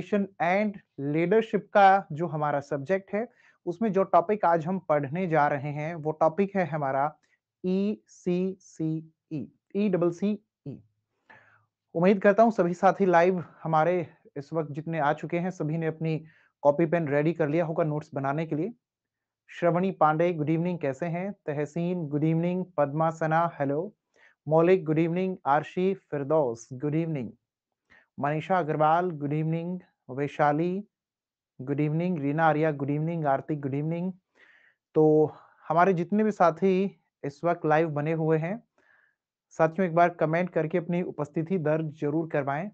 And leadership का जो हमारा सब्जेक्ट है उसमें जो टॉपिक आज हम पढ़ने जा रहे हैं वो टॉपिक है हमारा ECCE। उम्मीद करता हूं सभी साथी लाइव हमारे इस वक्त जितने आ चुके हैं सभी ने अपनी कॉपी पेन रेडी कर लिया होगा नोट्स बनाने के लिए। श्रवणी पांडे गुड इवनिंग, कैसे हैं? तहसीन good evening, Padma Sana hello, Maulik good evening, Arshi Firdaus good evening, Manisha Agarwal good evening, Vaishali good evening, Reena Aria good evening, Aarti good evening. तो हमारे जितने भी साथी इस वक्त लाइव बने हुए हैं साथियों एक बार कमेंट करके अपनी उपस्थिति दर्ज जरूर करवाएं।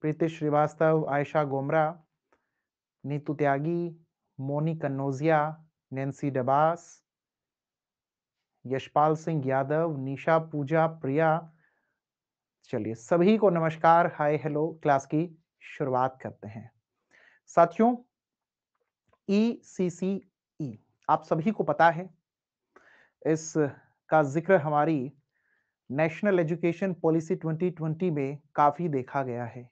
प्रीति श्रीवास्तव, आयशा गोमरा, नीतू त्यागी, मोनी कन्नोजिया, नेंसी डबास, यशपाल सिंह यादव, निशा पूजा प्रिया। चलिए सभी को नमस्कार, हाय हेलो, क्लास की शुरुआत करते हैं। साथियों ECCE आप सभी को पता है, इसका जिक्र हमारी नेशनल एजुकेशन पॉलिसी 2020 में काफी देखा गया है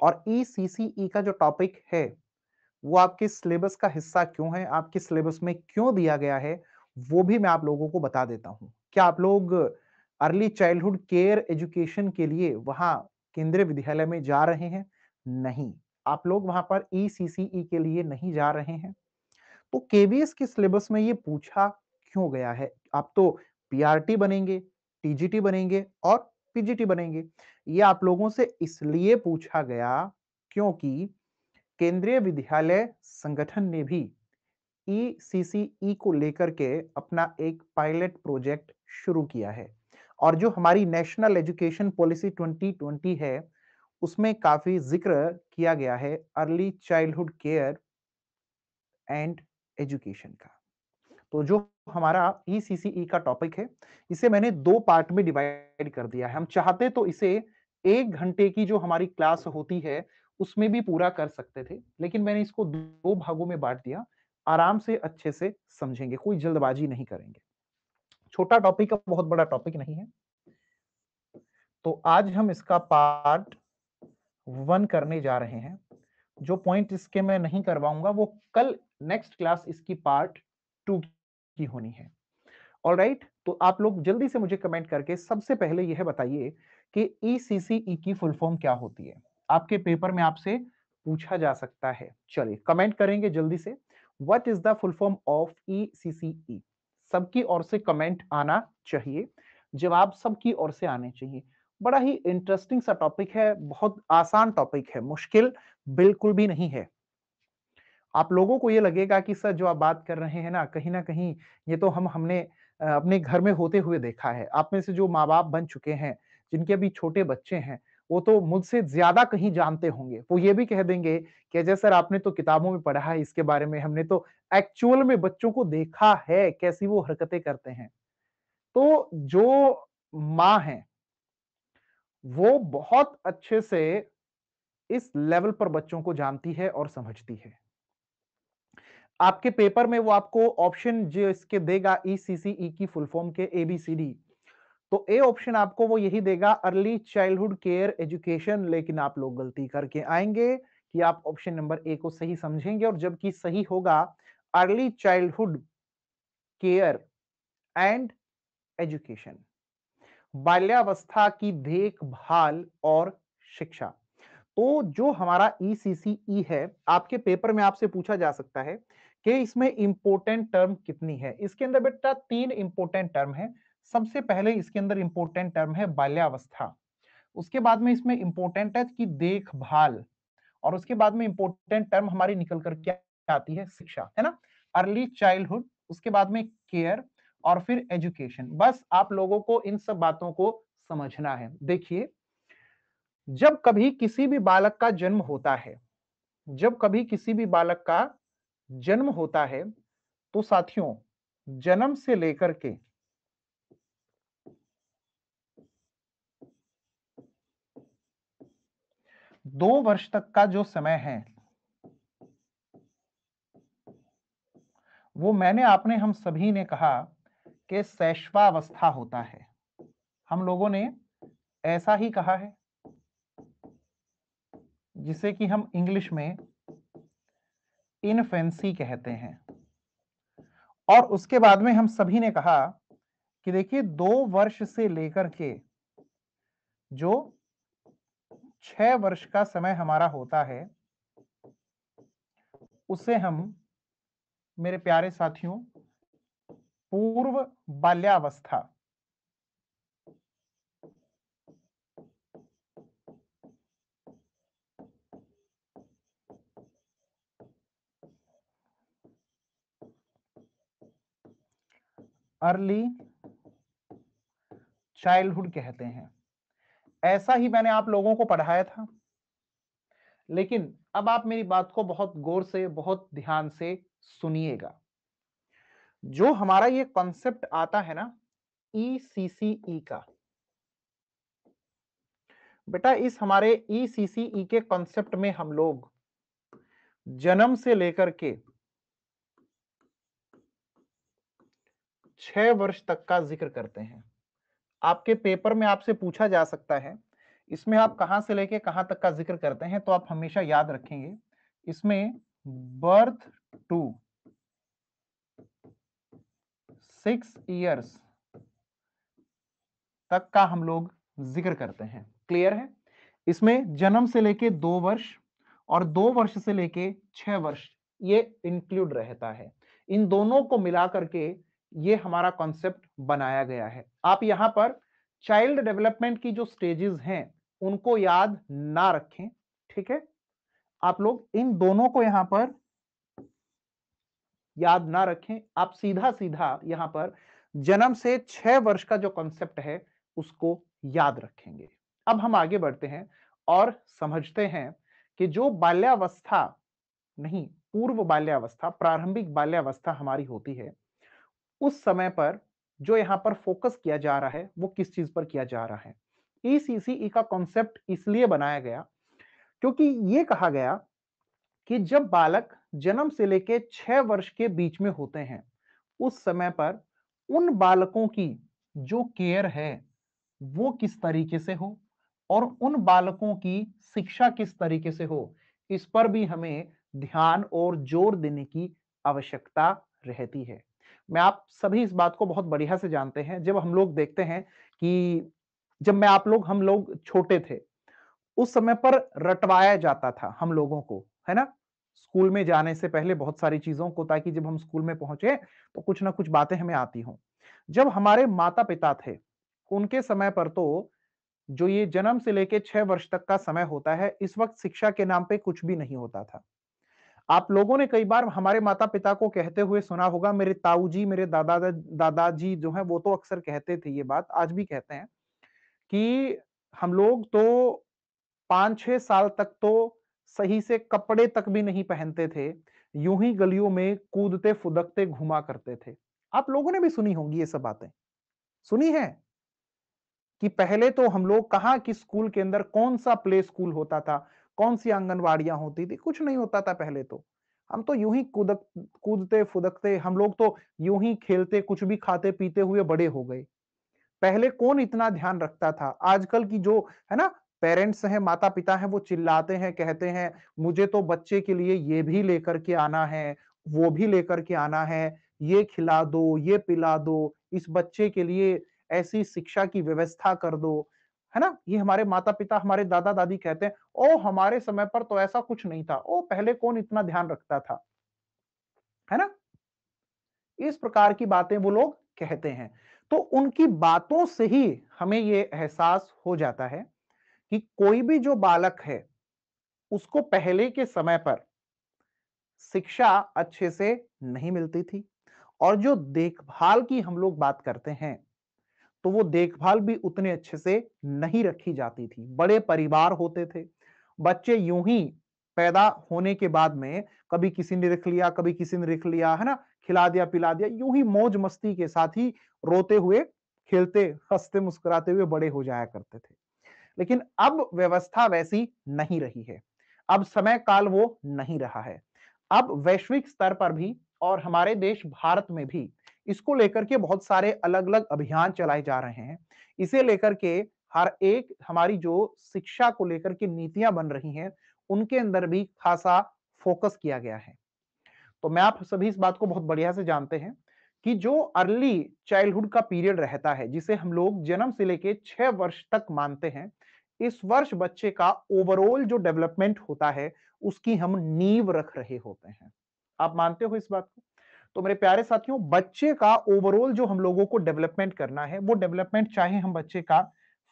और ECCE का जो टॉपिक है वो आपके सिलेबस का हिस्सा क्यों है, आपके सिलेबस में क्यों दिया गया है वो भी मैं आप लोगों को बता देता हूं। क्या आप लोग अर्ली चाइल्डहुड केयर एजुकेशन के लिए वहां केंद्रीय विद्यालय में जा रहे हैं? नहीं, आप लोग वहां पर ECCE के लिए नहीं जा रहे हैं। तो KVS के सिलेबस में ये पूछा क्यों गया है? आप तो PRT बनेंगे, TGT बनेंगे और PGT बनेंगे। ये आप लोगों से इसलिए पूछा गया क्योंकि केंद्रीय विद्यालय संगठन ने भी ECCE को लेकर के अपना एक पायलट प्रोजेक्ट शुरू किया है और जो हमारी नेशनल एजुकेशन पॉलिसी 2020 है उसमें काफी जिक्र किया गया है early childhood care and education का। तो जो हमारा ECCE का टॉपिक है इसे मैंने 2 पार्ट में डिवाइड कर दिया है। हम चाहते तो इसे 1 घंटे की जो हमारी क्लास होती है उसमें भी पूरा कर सकते थे, लेकिन मैंने इसको 2 भागों में बांट दिया। आराम से अच्छे से समझेंगे, कोई जल्दबाजी नहीं करेंगे। छोटा टॉपिक है, बहुत बड़ा टॉपिक नहीं है। तो आज हम इसका पार्ट 1 करने जा रहे हैं। जो पॉइंट इसके मैं नहीं करवाऊंगा वो कल नेक्स्ट क्लास इसकी पार्ट 2 की होनी है। ऑलराइट, तो आप लोग जल्दी से मुझे कमेंट करके सबसे पहले यह बताइए कि ECCE की फुल फॉर्म क्या होती है, आपके पेपर में आपसे पूछा जा सकता है। चलिए कमेंट करेंगे जल्दी से, what is the full form of ECCE? सबकी ओर से कमेंट आना चाहिए, जवाब सबकी ओर से आने चाहिए। बड़ा ही इंटरेस्टिंग सा टॉपिक है, बहुत आसान टॉपिक है, मुश्किल बिल्कुल भी नहीं है। आप लोगों को ये लगेगा कि सर जो आप बात कर रहे हैं ना कहीं ये तो हमने अपने घर में होते हुए देखा है। आप में से जो माँ बाप बन चुके हैं जिनके अभी छोटे बच्चे हैं वो तो मुझसे ज्यादा कहीं जानते होंगे, वो ये भी कह देंगे कि अजय सर आपने तो किताबों में पढ़ा है इसके बारे में, हमने तो एक्चुअल में बच्चों को देखा है कैसी वो हरकतें करते हैं। तो जो माँ है वो बहुत अच्छे से इस लेवल पर बच्चों को जानती है और समझती है। आपके पेपर में वो आपको ऑप्शन जो इसके देगा ECCE की फुल फॉर्म के ABCD, तो A ऑप्शन आपको वो यही देगा अर्ली चाइल्डहुड केयर एजुकेशन, लेकिन आप लोग गलती करके आएंगे कि आप ऑप्शन नंबर A को सही समझेंगे और जबकि सही होगा early childhood care and education, बाल्यावस्था की देखभाल और शिक्षा। तो जो हमारा ECCE है आपके पेपर में आपसे पूछा जा सकता है कि इसमें इंपोर्टेंट टर्म कितनी है। इसके अंदर बेटा 3 इंपोर्टेंट टर्म है। सबसे पहले इसके अंदर इंपोर्टेंट टर्म है बाल्यावस्था, उसके बाद में इसमें इंपोर्टेंट है कि देखभाल और उसके बाद में इंपोर्टेंट टर्म हमारी निकल कर क्या आती है, शिक्षा, है ना। अर्ली चाइल्डहुड, उसके बाद में केयर और फिर एजुकेशन। बस आप लोगों को इन सब बातों को समझना है। देखिए, जब कभी किसी भी बालक का जन्म होता है, जब कभी किसी भी बालक का जन्म होता है तो साथियों जन्म से लेकर के दो वर्ष तक का जो समय है वो मैंने आपने हम सभी ने कहा कि शैशवावस्था होता है। हम लोगों ने ऐसा ही कहा है। जिसे कि हम इंग्लिश में इनफेंसी कहते हैं। और उसके बाद में हम सभी ने कहा कि देखिए 2 वर्ष से लेकर के जो 6 वर्ष का समय हमारा होता है उसे हम, मेरे प्यारे साथियों, पूर्व बाल्यावस्था अर्ली चाइल्डहुड कहते हैं। ऐसा ही मैंने आप लोगों को पढ़ाया था, लेकिन अब आप मेरी बात को बहुत गौर से, बहुत ध्यान से सुनिएगा। जो हमारा ये कॉन्सेप्ट आता है ना ECCE का, बेटा इस हमारे ECCE के कॉन्सेप्ट में हम लोग जन्म से लेकर के 6 वर्ष तक का जिक्र करते हैं। आपके पेपर में आपसे पूछा जा सकता है इसमें आप कहां से लेके कहां तक का जिक्र करते हैं, तो आप हमेशा याद रखेंगे इसमें बर्थ टू 6 इयर्स तक का हम लोग जिक्र करते हैं। क्लियर है? इसमें जन्म से लेके 2 वर्ष और 2 वर्ष से लेके 6 वर्ष ये इंक्लूड रहता है। इन दोनों को मिलाकर के ये हमारा कॉन्सेप्ट बनाया गया है। आप यहाँ पर चाइल्ड डेवलपमेंट की जो स्टेजेस हैं उनको याद ना रखें, ठीक है? आप लोग इन दोनों को यहाँ पर याद ना रखें, आप सीधा सीधा यहाँ पर जन्म से 6 वर्ष का जो कॉन्सेप्ट है उसको याद रखेंगे। अब हम आगे बढ़ते हैं और समझते हैं कि जो बाल्यावस्था, नहीं पूर्व बाल्यावस्था, प्रारंभिक बाल्यावस्था हमारी होती है, उस समय पर जो यहाँ पर फोकस किया जा रहा है वो किस चीज पर किया जा रहा है। ECCE का कॉन्सेप्ट इसलिए बनाया गया क्योंकि ये कहा गया कि जब बालक जन्म से लेके 6 वर्ष के बीच में होते हैं उस समय पर उन बालकों की जो केयर है वो किस तरीके से हो और उन बालकों की शिक्षा किस तरीके से हो, इस पर भी हमें ध्यान और जोर देने की आवश्यकता रहती है। मैं, आप सभी इस बात को बहुत बढ़िया से जानते हैं। जब हम लोग देखते हैं कि जब मैं, आप लोग, हम लोग छोटे थे उस समय पर रटवाया जाता था हम लोगों को, है ना, स्कूल में जाने से पहले बहुत सारी चीजों को, ताकि जब हम स्कूल में पहुंचे तो कुछ ना कुछ बातें हमें आती हों। जब हमारे माता पिता थे उनके समय पर तो जो ये जन्म से लेके 6 वर्ष तक का समय होता है इस वक्त शिक्षा के नाम पे कुछ भी नहीं होता था। आप लोगों ने कई बार हमारे माता पिता को कहते हुए सुना होगा, मेरे ताऊजी, मेरे दादाजी जो है वो तो अक्सर कहते थे ये बात, आज भी कहते हैं कि हम लोग तो 5-6 साल तक तो सही से कपड़े तक भी नहीं पहनते थे, यूं ही गलियों में कूदते फुदकते घुमा करते थे। आप लोगों ने भी सुनी होंगी ये सब बातें, सुनी है कि पहले तो हम लोग कहाँ कि स्कूल के अंदर कौन सा प्ले स्कूल होता था, कौन सी आंगनबाड़ियां होती थी, कुछ नहीं होता था। पहले तो हम तो यूं ही कूदते फुदकते, हम लोग तो यूं ही खेलते, कुछ भी खाते पीते हुए बड़े हो गए। पहले कौन इतना ध्यान रखता था? आजकल की जो है ना पेरेंट्स हैं, माता पिता हैं, वो चिल्लाते हैं, कहते हैं मुझे तो बच्चे के लिए ये भी लेकर के आना है, वो भी लेकर के आना है, ये खिला दो, ये पिला दो, इस बच्चे के लिए ऐसी शिक्षा की व्यवस्था कर दो, है ना। ये हमारे माता पिता, हमारे दादा दादी कहते हैं, ओ हमारे समय पर तो ऐसा कुछ नहीं था, ओ पहले कौन इतना ध्यान रखता था, है ना। इस प्रकार की बातें वो लोग कहते हैं। तो उनकी बातों से ही हमें ये एहसास हो जाता है कि कोई भी जो बालक है उसको पहले के समय पर शिक्षा अच्छे से नहीं मिलती थी। और जो देखभाल की हम लोग बात करते हैं तो वो देखभाल भी उतने अच्छे से नहीं रखी जाती थी। बड़े परिवार होते थे, बच्चे यूं ही पैदा होने के बाद में कभी किसी ने रख लिया, कभी किसी ने रख लिया, है ना, खिला दिया पिला दिया, यूं ही मौज मस्ती के साथ ही रोते हुए, खेलते, हंसते मुस्कुराते हुए बड़े हो जाया करते थे। लेकिन अब व्यवस्था वैसी नहीं रही है, अब समय काल वो नहीं रहा है। अब वैश्विक स्तर पर भी और हमारे देश भारत में भी इसको लेकर के बहुत सारे अलग अलग अभियान चलाए जा रहे हैं। इसे लेकर के हर एक हमारी जो शिक्षा को लेकर के नीतियां बन रही हैं उनके अंदर भी खासा फोकस किया गया है। तो मैं आप सभी इस बात को बहुत बढ़िया से जानते हैं कि जो अर्ली चाइल्डहुड का पीरियड रहता है, जिसे हम लोग जन्म से लेके 6 वर्ष तक मानते हैं, इस वर्ष बच्चे का ओवरऑल जो डेवलपमेंट होता है उसकी हम नींव रख रहे होते हैं। आप मानते हो इस बात को? तो मेरे प्यारे साथियों, बच्चे का ओवरऑल जो हम लोगों को डेवलपमेंट करना है, वो डेवलपमेंट चाहे हम बच्चे का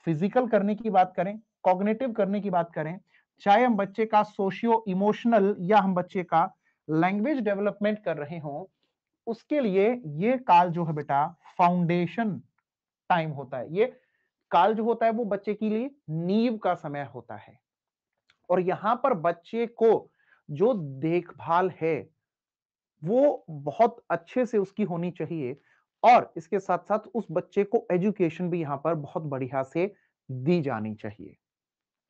फिजिकल करने की बात करें, कॉग्निटिव करने की बात करें, चाहे हम बच्चे का सोशियो इमोशनल या हम बच्चे का लैंग्वेज डेवलपमेंट कर रहे हों, उसके लिए ये काल जो है बेटा फाउंडेशन टाइम होता है। ये काल जो होता है वो बच्चे के लिए नींव का समय होता है। और यहाँ पर बच्चे को जो देखभाल है वो बहुत अच्छे से उसकी होनी चाहिए और इसके साथ साथ उस बच्चे को एजुकेशन भी यहाँ पर बहुत बढ़िया से दी जानी चाहिए।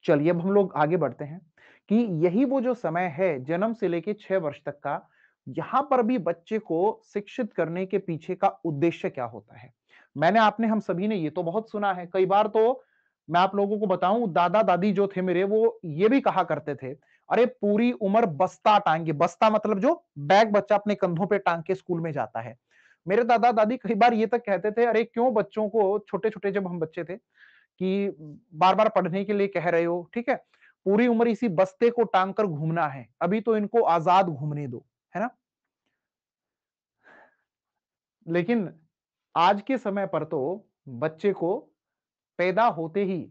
चलिए अब हम लोग आगे बढ़ते हैं कि यही वो जो समय है जन्म से लेके 6 वर्ष तक का, यहाँ पर भी बच्चे को शिक्षित करने के पीछे का उद्देश्य क्या होता है। मैंने आपने हम सभी ने ये तो बहुत सुना है, कई बार तो मैं आप लोगों को बताऊं, दादा दादी जो थे मेरे वो ये भी कहा करते थे, अरे पूरी उम्र बस्ता टांगे, बस्ता मतलब जो बैग बच्चा अपने कंधों पे टांग के स्कूल में जाता है। मेरे दादा दादी कई बार ये तक कहते थे, अरे क्यों बच्चों को, छोटे छोटे जब हम बच्चे थे, कि बार बार पढ़ने के लिए कह रहे हो, ठीक है, पूरी उम्र इसी बस्ते को टांग कर घूमना है, अभी तो इनको आजाद घूमने दो, है ना। लेकिन आज के समय पर तो बच्चे को पैदा होते ही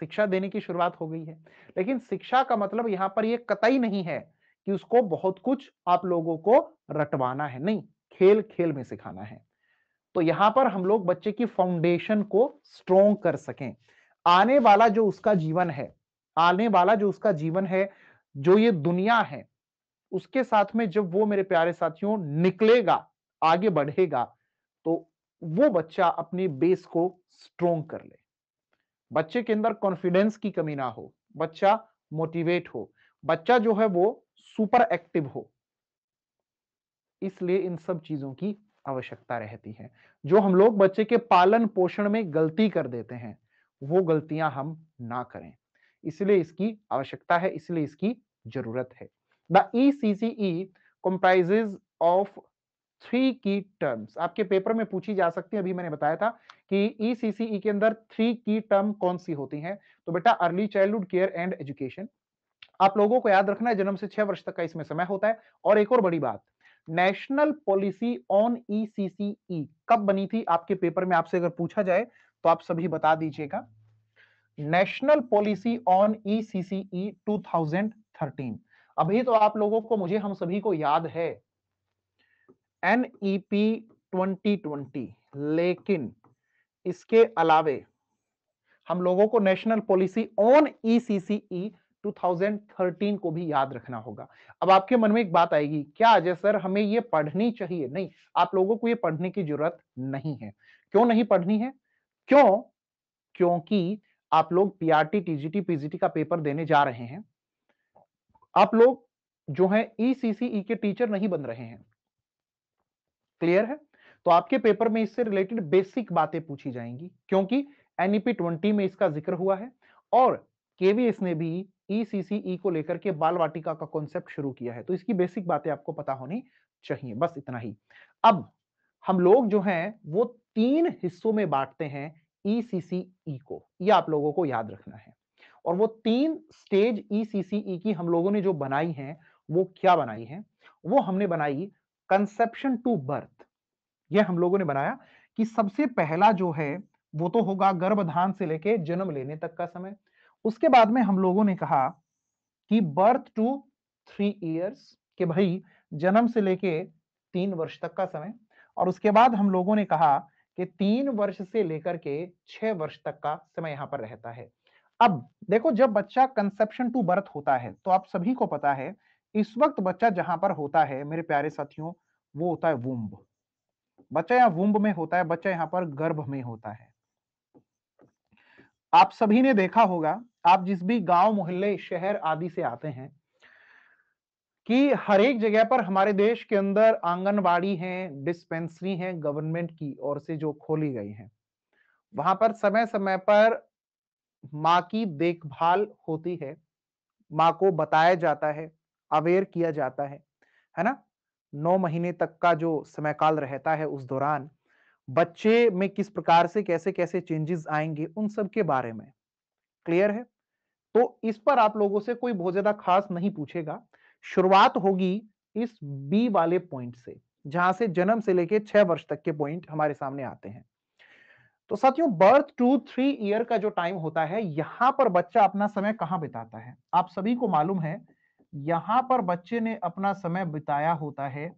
शिक्षा देने की शुरुआत हो गई है। लेकिन शिक्षा का मतलब यहाँ पर यह कतई नहीं है कि उसको बहुत कुछ आप लोगों को रटवाना है, नहीं, खेल खेल में सिखाना है। तो यहाँ पर हम लोग बच्चे की फाउंडेशन को स्ट्रोंग कर सकें। आने वाला जो उसका जीवन है, आने वाला जो उसका जीवन है, जो ये दुनिया है, उसके साथ में जब वो मेरे प्यारे साथियों निकलेगा, आगे बढ़ेगा, तो वो बच्चा अपने बेस को स्ट्रोंग कर ले। बच्चे के अंदर कॉन्फिडेंस की कमी ना हो, बच्चा मोटिवेट हो, बच्चा जो है वो सुपर एक्टिव हो। इसलिए इन सब चीजों की आवश्यकता रहती है। जो हम लोग बच्चे के पालन पोषण में गलती कर देते हैं, वो गलतियां हम ना करें, इसलिए इसकी आवश्यकता है, इसलिए इसकी जरूरत है। द ECCE कंप्राइजेज ऑफ 3 की टर्म्स। आपके पेपर में पूछी जा सकती है, अभी मैंने बताया था कि ECCE के अंदर 3 की टर्म कौन सी होती हैं। तो बेटा early childhood care and education आप लोगों को याद रखना है, जन्म से 6 वर्ष तक का इसमें समय होता है। और एक और बड़ी बात, नेशनल पॉलिसी ऑन ECCE कब बनी थी, आपके पेपर में आपसे अगर पूछा जाए तो आप सभी बता दीजिएगा। National policy on ECCE 2013। अभी तो आप लोगों को, मुझे, हम सभी को याद है NEP 2020, लेकिन इसके अलावे हम लोगों को नेशनल पॉलिसी ऑन ECCE 2013 को भी याद रखना होगा। अब आपके मन में एक बात आएगी, क्या अजय सर हमें ये पढ़नी चाहिए? नहीं, आप लोगों को ये पढ़ने की जरूरत नहीं है। क्यों नहीं पढ़नी है? क्योंकि आप लोग PRT, TGT, PGT का पेपर देने जा रहे हैं। आप लोग जो है ECCE के टीचर नहीं बन रहे हैं, क्लियर है? तो आपके पेपर में इससे रिलेटेड बेसिक बातें पूछी जाएंगी, क्योंकि NEP 20 में इसका जिक्र हुआ है और KVS ने भी ECCE को लेकर के बाल वाटिका का कॉन्सेप्ट शुरू किया है। तो इसकी बेसिक बातें आपको पता होनी चाहिए, बस इतना ही। अब हम लोग जो हैं वो 3 हिस्सों में बांटते हैं ECCE को, ये आप लोगों को याद रखना है। और वो 3 स्टेज ECCE की हम लोगों ने जो बनाई है, वो क्या बनाई है? वो हमने बनाई कंसेप्शन टू बर्थ। यह हम लोगों ने बनाया कि सबसे पहला जो है वो तो होगा गर्भधान से लेके जन्म लेने तक का समय। उसके बाद में हम लोगों ने कहा कि बर्थ टू 3 इयर्स, कि भाई जन्म से लेके 3 वर्ष तक का समय। और उसके बाद हम लोगों ने कहा कि 3 वर्ष से लेकर के 6 वर्ष तक का समय यहाँ पर रहता है। अब देखो, जब बच्चा कंसेप्शन टू बर्थ होता है तो आप सभी को पता है इस वक्त बच्चा जहां पर होता है मेरे प्यारे साथियों, वो होता है वुम्ब। बच्चा यहाँ वुम्ब में होता है, बच्चा यहाँ पर गर्भ में होता है। आप सभी ने देखा होगा, आप जिस भी गांव, मोहल्ले, शहर आदि से आते हैं, कि हर एक जगह पर हमारे देश के अंदर आंगनबाड़ी हैं, डिस्पेंसरी हैं, गवर्नमेंट की ओर से जो खोली गई हैं, वहां पर समय समय पर माँ की देखभाल होती है, माँ को बताया जाता है, अवेयर किया जाता है ना। 9 महीने तक का जो समयकाल रहता है उस दौरान बच्चे में किस प्रकार से कैसे कैसे चेंजेस आएंगे उन सब के बारे में। क्लियर है? तो इस पर आप लोगों से कोई बहुत ज्यादा खास नहीं पूछेगा। शुरुआत होगी इस बी वाले पॉइंट से, जहां से जन्म से लेके 6 वर्ष तक के पॉइंट हमारे सामने आते हैं। तो साथियों, बर्थ टू 3 ईयर का जो टाइम होता है, यहाँ पर बच्चा अपना समय कहाँ बिताता है? आप सभी को मालूम है, यहाँ पर बच्चे ने अपना समय बिताया होता है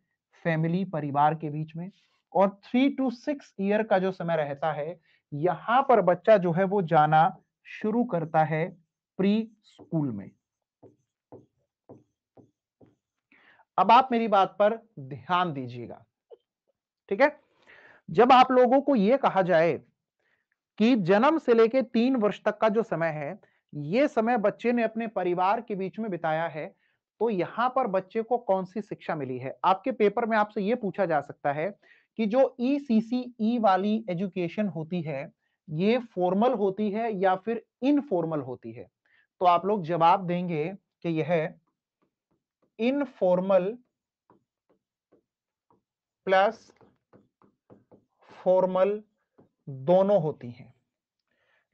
फैमिली, परिवार के बीच में। और 3 to 6 ईयर का जो समय रहता है, यहाँ पर बच्चा जो है वो जाना शुरू करता है प्री स्कूल में। अब आप मेरी बात पर ध्यान दीजिएगा, ठीक है। जब आप लोगों को ये कहा जाए कि जन्म से लेके 3 वर्ष तक का जो समय है, ये समय बच्चे ने अपने परिवार के बीच में बिताया है, तो यहाँ पर बच्चे को कौन सी शिक्षा मिली है? आपके पेपर में आपसे ये पूछा जा सकता है कि जो ECCE वाली एजुकेशन होती है, ये फॉर्मल होती है या फिर इनफॉर्मल होती है? तो आप लोग जवाब देंगे कि यह इनफॉर्मल प्लस फॉर्मल दोनों होती हैं।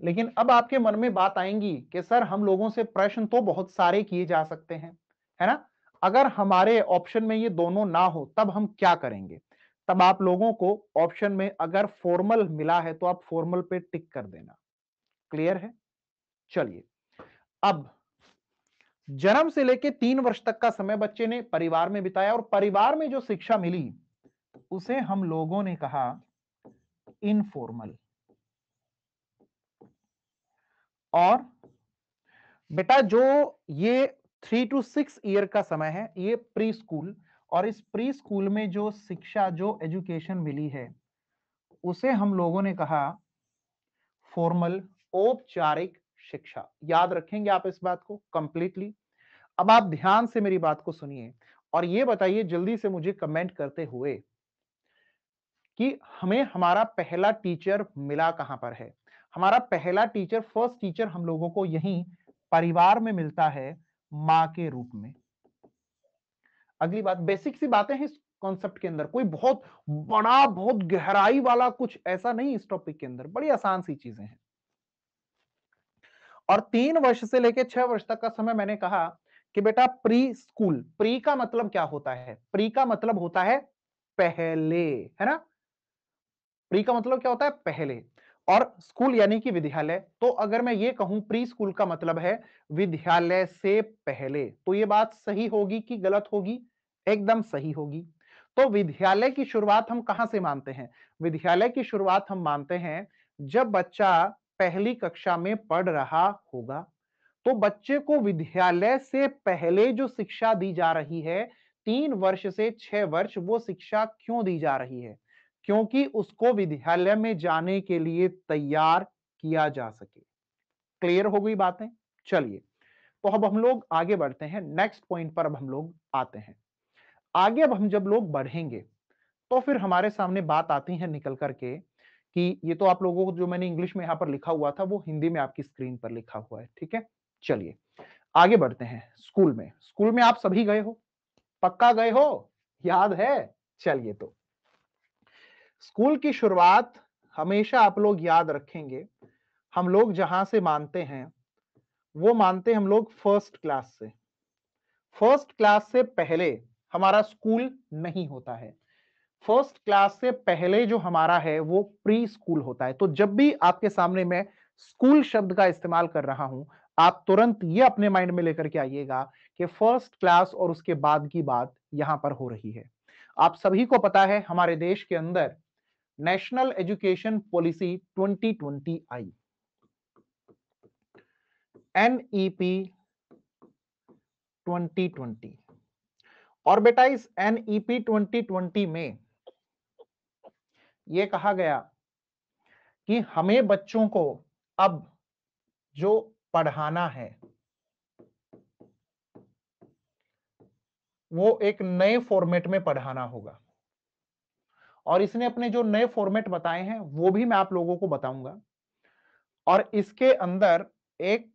लेकिन अब आपके मन में बात आएंगी कि सर, हम लोगों से प्रश्न तो बहुत सारे किए जा सकते हैं, है ना। अगर हमारे ऑप्शन में ये दोनों ना हो तब हम क्या करेंगे? तब आप लोगों को ऑप्शन में अगर फॉर्मल मिला है तो आप फॉर्मल पे टिक कर देना। क्लियर है? चलिए, अब जन्म से लेके 3 वर्ष तक का समय बच्चे ने परिवार में बिताया और परिवार में जो शिक्षा मिली उसे हम लोगों ने कहा इनफॉर्मल। और बेटा, जो ये 3 to 6 ईयर का समय है, ये प्री स्कूल, और इस प्री स्कूल में जो शिक्षा, जो एजुकेशन मिली है, उसे हम लोगों ने कहा फॉर्मल, औपचारिक शिक्षा। याद रखेंगे आप इस बात को कंप्लीटली। अब आप ध्यान से मेरी बात को सुनिए और ये बताइए जल्दी से मुझे कमेंट करते हुए कि हमें हमारा पहला टीचर मिला कहां पर है। हमारा पहला टीचर, फर्स्ट टीचर हम लोगों को यहीं परिवार में मिलता है माँ के रूप में। अगली बात, बेसिक सी बातें हैं इस कॉन्सेप्ट के अंदर, कोई बहुत बड़ा बहुत गहराई वाला कुछ ऐसा नहीं इस टॉपिक के अंदर, बड़ी आसान सी चीजें हैं। और 3 वर्ष से लेकर 6 वर्ष तक का समय मैंने कहा कि बेटा प्री स्कूल, प्री का मतलब क्या होता है? प्री का मतलब होता है पहले, है ना। प्री का मतलब क्या होता है? पहले। और स्कूल यानी कि विद्यालय। तो अगर मैं ये कहूं प्री स्कूल का मतलब है विद्यालय से पहले, तो ये बात सही होगी कि गलत होगी? एकदम सही होगी। तो विद्यालय की शुरुआत हम कहां से मानते हैं? विद्यालय की शुरुआत हम मानते हैं जब बच्चा पहली कक्षा में पढ़ रहा होगा। तो बच्चे को विद्यालय से पहले जो शिक्षा दी जा रही है 3 वर्ष से 6 वर्ष, वो शिक्षा क्यों दी जा रही है? क्योंकि उसको विद्यालय में जाने के लिए तैयार किया जा सके। क्लियर हो गई बातें? चलिए, तो अब हम लोग आगे बढ़ते हैं, नेक्स्ट पॉइंट पर अब हम लोग आते हैं। आगे अब हम जब लोग बढ़ेंगे तो फिर हमारे सामने बात आती है निकल करके कि ये तो आप लोगों को जो मैंने इंग्लिश में यहाँ पर लिखा हुआ था वो हिंदी में आपकी स्क्रीन पर लिखा हुआ है, ठीक है। चलिए आगे बढ़ते हैं। स्कूल में, स्कूल में आप सभी गए हो, पक्का गए हो, याद है? चलिए, तो स्कूल की शुरुआत हमेशा आप लोग याद रखेंगे, हम लोग जहां से मानते हैं वो मानते हैं हम लोग फर्स्ट क्लास से। फर्स्ट क्लास से पहले हमारा स्कूल नहीं होता है। फर्स्ट क्लास से पहले जो हमारा है वो प्री स्कूल होता है। तो जब भी आपके सामने मैं स्कूल शब्द का इस्तेमाल कर रहा हूं, आप तुरंत ये अपने माइंड में लेकर के आइएगा कि फर्स्ट क्लास और उसके बाद की बात यहां पर हो रही है। आप सभी को पता है हमारे देश के अंदर नेशनल एजुकेशन पॉलिसी 2020 आई, NEP 2020। और बेटा इस NEP 2020 में यह कहा गया कि हमें बच्चों को अब जो पढ़ाना है वो एक नए फॉर्मेट में पढ़ाना होगा। और इसने अपने जो नए फॉर्मेट बताए हैं वो भी मैं आप लोगों को बताऊंगा। और इसके अंदर एक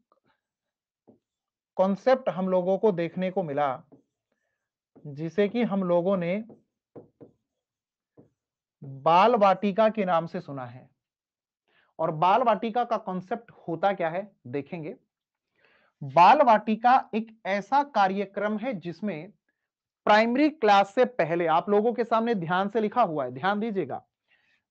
कॉन्सेप्ट हम लोगों को देखने को मिला, जिसे कि हम लोगों ने बाल वाटिका के नाम से सुना है। और बाल वाटिका का कॉन्सेप्ट होता क्या है देखेंगे। बाल वाटिका एक ऐसा कार्यक्रम है जिसमें प्राइमरी क्लास से पहले, आप लोगों के सामने ध्यान से लिखा हुआ है, ध्यान दीजिएगा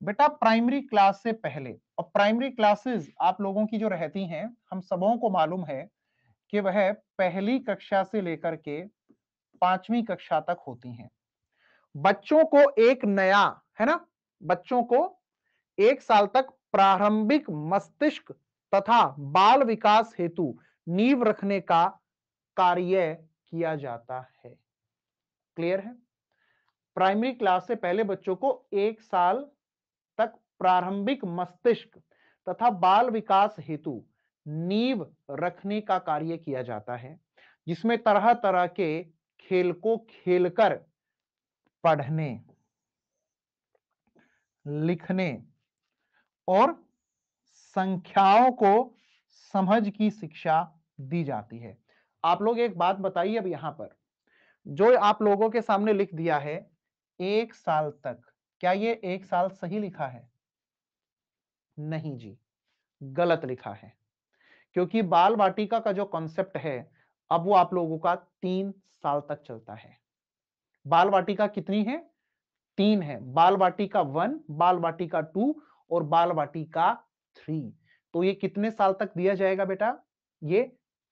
बेटा, प्राइमरी क्लास से पहले, और प्राइमरी क्लासेस आप लोगों की जो रहती हैं, हम सबों को मालूम है कि वह पहली कक्षा से लेकर के 5वीं कक्षा तक होती हैं। बच्चों को एक नया, है ना, बच्चों को 1 साल तक प्रारंभिक मस्तिष्क तथा बाल विकास हेतु नींव रखने का कार्य किया जाता है। क्लियर है? प्राइमरी क्लास से पहले बच्चों को 1 साल तक प्रारंभिक मस्तिष्क तथा बाल विकास हेतु नींव रखने का कार्य किया जाता है, जिसमें तरह तरह के खेल को खेलकर पढ़ने, लिखने और संख्याओं को समझ की शिक्षा दी जाती है। आप लोग एक बात बताइए, अब यहां पर जो आप लोगों के सामने लिख दिया है 1 साल तक, क्या ये 1 साल सही लिखा है? नहीं जी, गलत लिखा है, क्योंकि बाल वाटिका का जो कॉन्सेप्ट है अब वो आप लोगों का 3 साल तक चलता है। बाल वाटिका कितनी है? 3 है। बाल वाटिका 1, बाल वाटिका 2 और बाल वाटिका 3। तो ये कितने साल तक दिया जाएगा बेटा? ये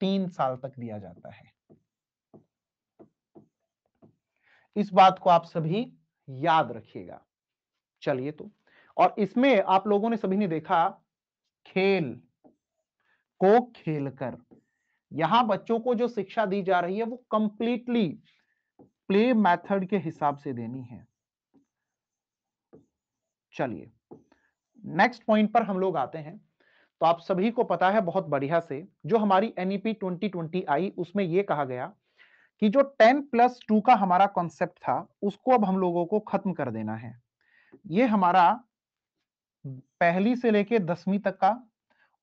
3 साल तक दिया जाता है। इस बात को आप सभी याद रखिएगा। चलिए तो, और इसमें आप लोगों ने सभी ने देखा खेल को खेलकर, यहां बच्चों को जो शिक्षा दी जा रही है वो कंप्लीटली प्ले मेथड के हिसाब से देनी है। चलिए नेक्स्ट पॉइंट पर हम लोग आते हैं। तो आप सभी को पता है बहुत बढ़िया से, जो हमारी एनईपी 2020 आई उसमें ये कहा गया कि जो 10+2 का हमारा कॉन्सेप्ट था उसको अब हम लोगों को खत्म कर देना है। ये हमारा 1 से लेके 10वीं तक का,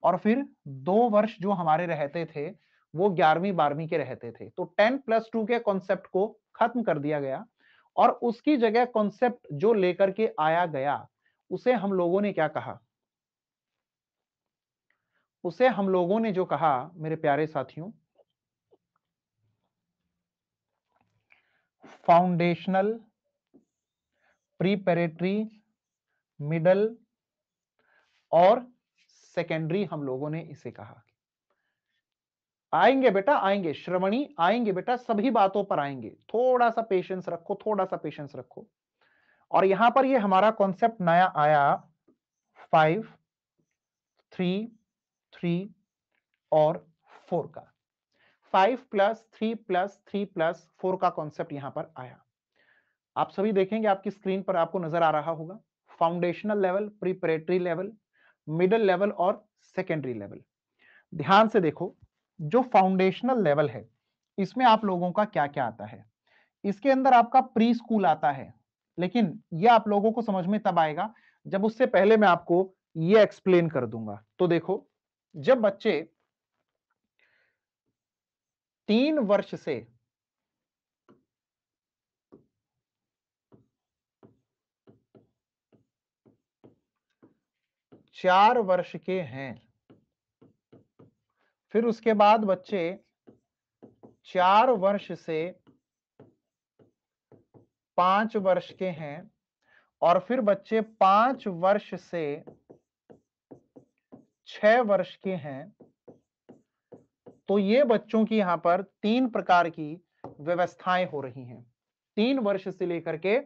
और फिर 2 वर्ष जो हमारे रहते थे वो 11वीं 12वीं के रहते थे। तो 10+2 के कॉन्सेप्ट को खत्म कर दिया गया और उसकी जगह कॉन्सेप्ट जो लेकर के आया गया उसे हम लोगों ने क्या कहा, उसे हम लोगों ने जो कहा मेरे प्यारे साथियों, फाउंडेशनल, प्रिपरेटरी, मिडल और सेकेंडरी, हम लोगों ने इसे कहा। आएंगे बेटा, आएंगे श्रवणी, आएंगे बेटा, सभी बातों पर आएंगे। थोड़ा सा पेशेंस रखो, थोड़ा सा पेशेंस रखो। और यहां पर ये हमारा कॉन्सेप्ट नया आया 5, 3, 3 और 4 का। 5+3+3+4 का कॉन्सेप्ट यहां पर आया। आप सभी देखेंगे आपकी स्क्रीन पर आपको नजर आ रहा होगा, foundational level, preparatory level, middle level और सेकेंडरी लेवल। ध्यान से देखो, जो फाउंडेशनल लेवल है इसमें आप लोगों का क्या क्या आता है? इसके अंदर आपका प्री स्कूल आता है, लेकिन यह आप लोगों को समझ में तब आएगा, जब उससे पहले मैं आपको ये एक्सप्लेन कर दूंगा। तो देखो, जब बच्चे 3 वर्ष से 4 वर्ष के हैं, फिर उसके बाद बच्चे 4 वर्ष से 5 वर्ष के हैं, और फिर बच्चे 5 वर्ष से 6 वर्ष के हैं। तो ये बच्चों की यहाँ पर 3 प्रकार की व्यवस्थाएं हो रही हैं। 3 वर्ष से लेकर के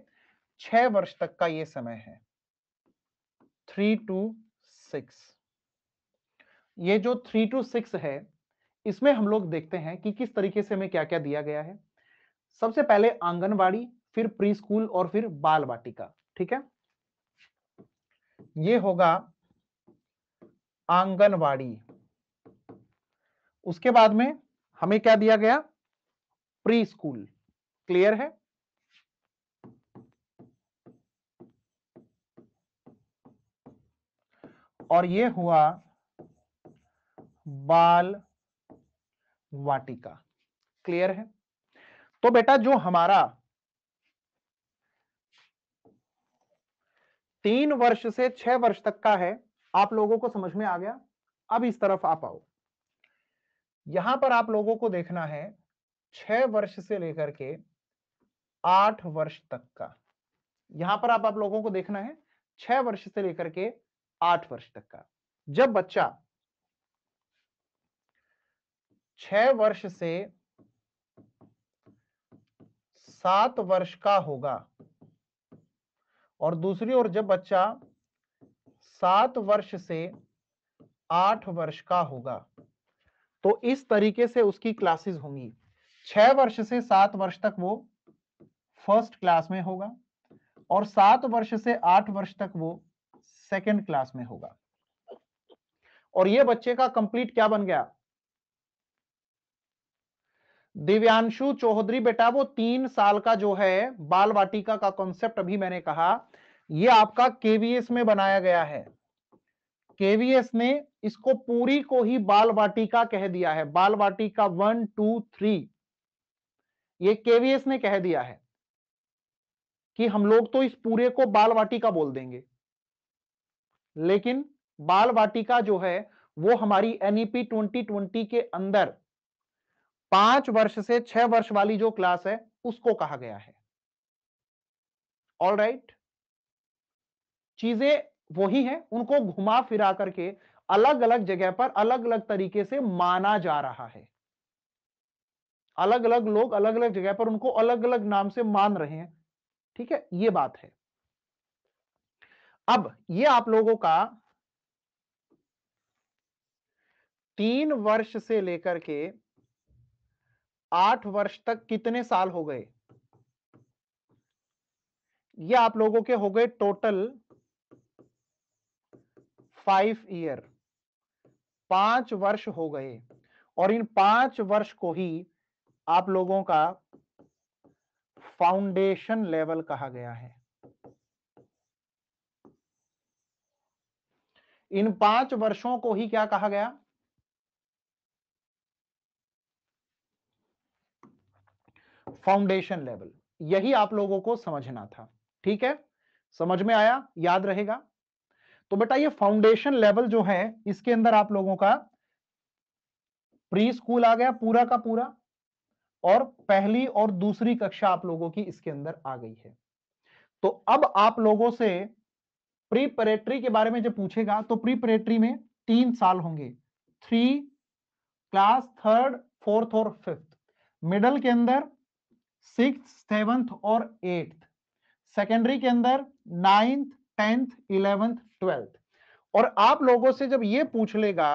6 वर्ष तक का ये समय है, 3 to 6। ये जो 3 to 6 है इसमें हम लोग देखते हैं कि किस तरीके से हमें क्या क्या दिया गया है। सबसे पहले आंगनवाड़ी, फिर प्री स्कूल और फिर बाल वाटिका। ठीक है, ये होगा आंगनवाड़ी। उसके बाद में हमें क्या दिया गया? Pre school. क्लियर है? और ये हुआ बाल वाटिका। क्लियर है? तो बेटा जो हमारा 3 वर्ष से 6 वर्ष तक का है, आप लोगों को समझ में आ गया। अब इस तरफ आप आओ, यहां पर आप लोगों को देखना है 6 वर्ष से लेकर के 8 वर्ष तक का। यहां पर आप लोगों को देखना है 6 वर्ष से लेकर के 8 वर्ष तक का। जब बच्चा 6 वर्ष से 7 वर्ष का होगा और दूसरी ओर जब बच्चा 7 वर्ष से 8 वर्ष का होगा तो इस तरीके से उसकी क्लासेस होंगी। 6 वर्ष से 7 वर्ष तक वो फर्स्ट क्लास में होगा और 7 वर्ष से 8 वर्ष तक वो सेकंड क्लास में होगा। और ये बच्चे का कंप्लीट क्या बन गया? दिव्यांशु चौधरी। बेटा वो 3 साल का जो है बाल वाटिका का कॉन्सेप्ट अभी मैंने कहा, ये आपका केवीएस में बनाया गया है। केवीएस ने इसको पूरी को ही बाल वाटिका कह दिया है। बाल वाटिका 1, 2, 3 ये केवीएस ने कह दिया है कि हम लोग तो इस पूरे को बाल वाटिका बोल देंगे, लेकिन बाल वाटिका जो है वो हमारी एनईपी 2020 के अंदर 5 वर्ष से 6 वर्ष वाली जो क्लास है उसको कहा गया है। ऑलराइट, चीजें वही हैं, उनको घुमा फिरा करके अलग अलग जगह पर अलग अलग तरीके से माना जा रहा है। अलग अलग लोग अलग अलग जगह पर उनको अलग अलग नाम से मान रहे हैं। ठीक है, ये बात है। अब ये आप लोगों का 3 वर्ष से लेकर के 8 वर्ष तक कितने साल हो गए? ये आप लोगों के हो गए टोटल 5 ईयर, 5 वर्ष हो गए। और इन 5 वर्ष को ही आप लोगों का फाउंडेशन लेवल कहा गया है। इन 5 वर्षों को ही क्या कहा गया? Foundation level. यही आप लोगों को समझना था। ठीक है, समझ में आया? याद रहेगा। तो बेटा ये फाउंडेशन लेवल जो है इसके अंदर आप लोगों का प्री स्कूल आ गया पूरा का पूरा, और 1 और 2 कक्षा आप लोगों की इसके अंदर आ गई है। तो अब आप लोगों से प्रिपरेटरी के बारे में जब पूछेगा तो प्रिपरेटरी में 3 साल होंगे। 3, क्लास 3rd, 4th और 5th, मिडल के अंदर 6th, 7th और 8th, सेकेंडरी के अंदर 9th, 10th, 11th, 12th। और आप लोगों से जब ये पूछ लेगा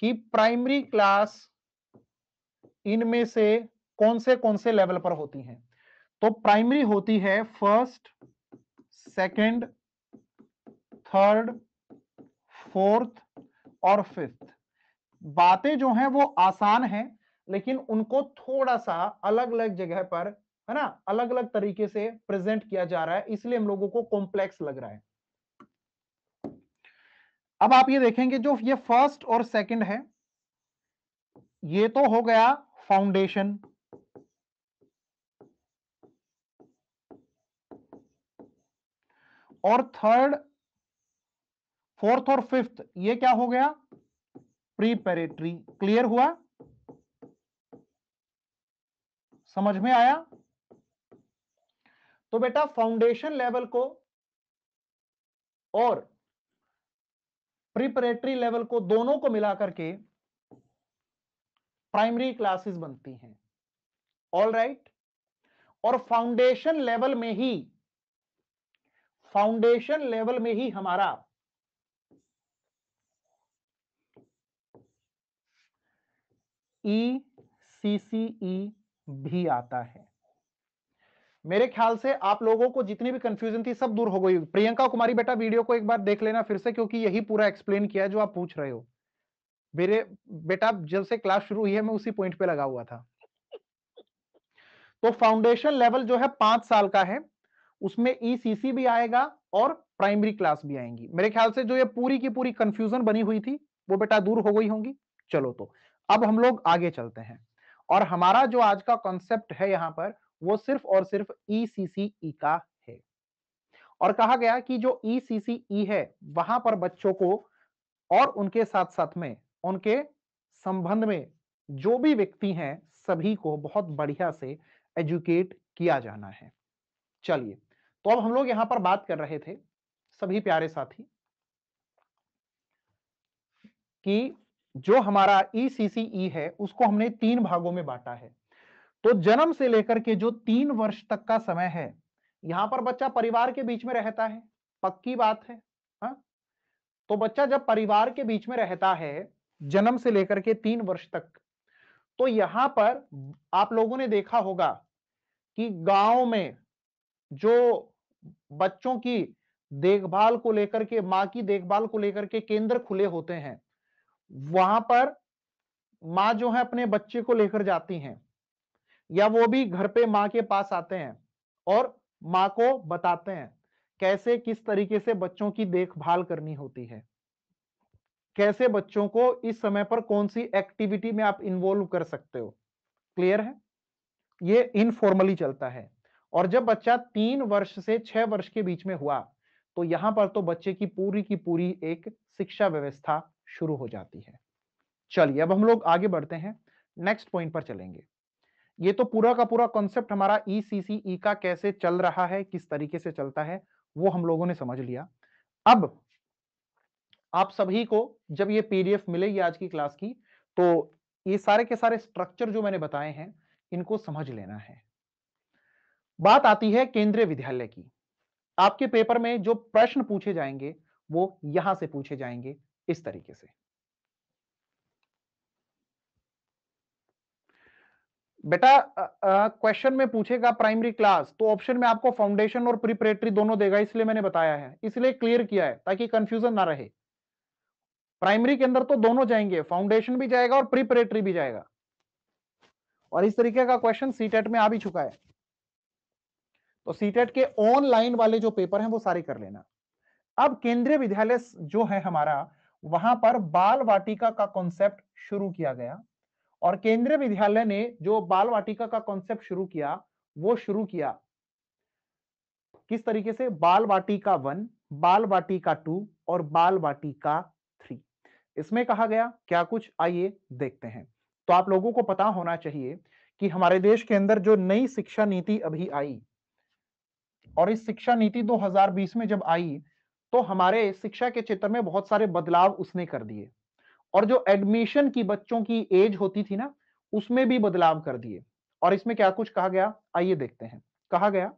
कि प्राइमरी क्लास इनमें से कौन से लेवल पर होती है, तो प्राइमरी होती है 1st, 2nd, 3rd, 4th और 5th। बातें जो हैं वो आसान हैं, लेकिन उनको थोड़ा सा अलग अलग जगह पर, है ना, अलग अलग तरीके से प्रेजेंट किया जा रहा है, इसलिए हम लोगों को कॉम्प्लेक्स लग रहा है। अब आप ये देखेंगे जो ये 1st और 2nd है, ये तो हो गया फाउंडेशन। और 3rd, 4th और 5th ये क्या हो गया? प्रिपरेटरी। क्लियर हुआ? समझ में आया? तो बेटा फाउंडेशन लेवल को और प्रिपरेटरी लेवल को दोनों को मिलाकर के प्राइमरी क्लासेस बनती हैं। All right. और फाउंडेशन लेवल में ही हमारा ECCE भी आता है। मेरे ख्याल से आप लोगों को जितनी भी कंफ्यूजन थी सब दूर हो गई। प्रियंका कुमारी बेटा वीडियो को एक बार देख लेना फिर से, क्योंकि यही पूरा एक्सप्लेन किया है जो आप पूछ रहे हो। मेरे बेटा जब से क्लास शुरू हुई है मैं उसी पॉइंट पे लगा हुआ था। तो फाउंडेशन लेवल जो है 5 साल का है, उसमें ECC भी आएगा और प्राइमरी क्लास भी आएंगी। मेरे ख्याल से जो ये पूरी की पूरी कंफ्यूजन बनी हुई थी वो बेटा दूर हो गई होंगी। चलो तो अब हम लोग आगे चलते हैं और हमारा जो आज का कॉन्सेप्ट है यहाँ पर वो सिर्फ और सिर्फ ECCE का है। और कहा गया कि जो ECCE है वहां पर बच्चों को और उनके साथ साथ में उनके संबंध में जो भी व्यक्ति हैं सभी को बहुत बढ़िया से एजुकेट किया जाना है। चलिए, तो अब हम लोग यहाँ पर बात कर रहे थे सभी प्यारे साथी कि जो हमारा ECCE है उसको हमने 3 भागों में बांटा है। तो जन्म से लेकर के जो 3 वर्ष तक का समय है यहाँ पर बच्चा परिवार के बीच में रहता है, पक्की बात है हा? तो बच्चा जब परिवार के बीच में रहता है जन्म से लेकर के 3 वर्ष तक, तो यहाँ पर आप लोगों ने देखा होगा कि गांव में जो बच्चों की देखभाल को लेकर के, माँ की देखभाल को लेकर के केंद्र खुले होते हैं, वहां पर माँ जो है अपने बच्चे को लेकर जाती हैं या वो भी घर पे माँ के पास आते हैं और माँ को बताते हैं कैसे किस तरीके से बच्चों की देखभाल करनी होती है, कैसे बच्चों को इस समय पर कौन सी एक्टिविटी में आप इन्वॉल्व कर सकते हो। क्लियर है? ये इनफॉर्मली चलता है। और जब बच्चा 3 वर्ष से 6 वर्ष के बीच में हुआ तो यहाँ पर तो बच्चे की पूरी एक शिक्षा व्यवस्था शुरू हो जाती है। चलिए, अब हम लोग आगे बढ़ते हैं, नेक्स्ट पॉइंट पर चलेंगे। ये तो पूरा का पूरा कॉन्सेप्ट हमारा ECCE का कैसे चल रहा है, किस तरीके से चलता है वो हम लोगों ने समझ लिया। अब आप सभी को जब ये PDF मिलेगी आज की क्लास की, तो ये सारे के सारे स्ट्रक्चर जो मैंने बताए हैं इनको समझ लेना है। बात आती है केंद्रीय विद्यालय की। आपके पेपर में जो प्रश्न पूछे जाएंगे वो यहां से पूछे जाएंगे इस तरीके से। बेटा क्वेश्चन में पूछेगा प्राइमरी क्लास, तो ऑप्शन में आपको फाउंडेशन और प्रिपरेटरी दोनों देगा, इसलिए मैंने बताया है, इसलिए क्लियर किया है ताकि कंफ्यूजन ना रहे। प्राइमरी के अंदर तो दोनों जाएंगे, फाउंडेशन भी जाएगा और प्रिपरेटरी भी जाएगा। और इस तरीके का क्वेश्चन सीटेट में आ भी चुका है, तो सीटेट के ऑनलाइन वाले जो पेपर हैं वो सारे कर लेना। अब केंद्रीय विद्यालय जो है हमारा, वहां पर बाल वाटिका का कॉन्सेप्ट शुरू किया गया। और केंद्रीय विद्यालय ने जो बाल वाटिका का कॉन्सेप्ट शुरू किया वो शुरू किया किस तरीके से, बाल वाटिका 1, बाल वाटिका 2 और बाल वाटिका 3। इसमें कहा गया क्या कुछ, आइए देखते हैं। तो आप लोगों को पता होना चाहिए कि हमारे देश के अंदर जो नई शिक्षा नीति अभी आई, और इस शिक्षा नीति 2020 में जब आई तो हमारे शिक्षा के क्षेत्र में बहुत सारे बदलाव उसने कर दिए। और जो एडमिशन की बच्चों की एज होती थी ना, उसमें भी बदलाव कर दिए। और इसमें क्या कुछ कहा गया, आइए देखते हैं। कहा गया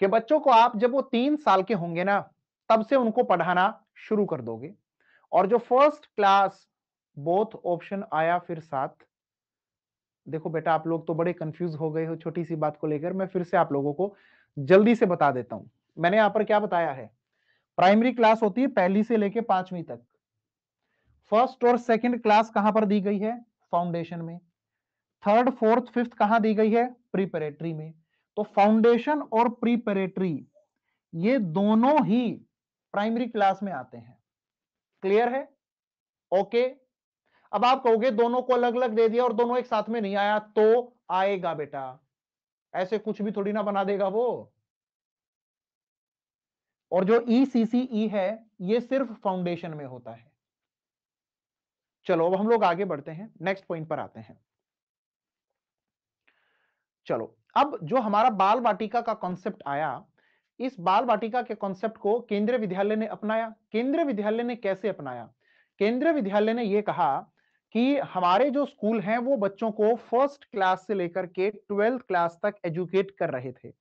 कि बच्चों को आप जब वो 3 साल के होंगे ना, तब से उनको पढ़ाना शुरू कर दोगे। और जो फर्स्ट क्लास बोथ ऑप्शन आया फिर साथ, देखो बेटा आप लोग तो बड़े कंफ्यूज हो गए हो छोटी सी बात को लेकर, मैं फिर से आप लोगों को जल्दी से बता देता हूं। मैंने यहाँ पर क्या बताया है, प्राइमरी क्लास होती है 1 से लेके 5वीं तक। फर्स्ट और सेकंड क्लास कहां पर दी गई है, फाउंडेशन में। थर्ड, फोर्थ, फिफ्थ कहां दी गई है, प्रिपरेटरी में। तो फाउंडेशन और प्रिपरेटरी ये दोनों ही प्राइमरी क्लास में आते हैं। क्लियर है? ओके। अब आप कहोगे दोनों को अलग अलग दे दिया और दोनों एक साथ में नहीं आया, तो आएगा बेटा, ऐसे कुछ भी थोड़ी ना बना देगा वो। और जो ECCE है ये सिर्फ फाउंडेशन में होता है। चलो अब हम लोग आगे बढ़ते हैं, नेक्स्ट पॉइंट पर आते हैं। चलो, अब जो हमारा बाल वाटिका का कॉन्सेप्ट आया, इस बाल वाटिका के कॉन्सेप्ट को केंद्रीय विद्यालय ने अपनाया। केंद्रीय विद्यालय ने कैसे अपनाया, केंद्रीय विद्यालय ने यह कहा कि हमारे जो स्कूल हैं वो बच्चों को फर्स्ट क्लास से लेकर के 12th क्लास तक एजुकेट कर रहे थे,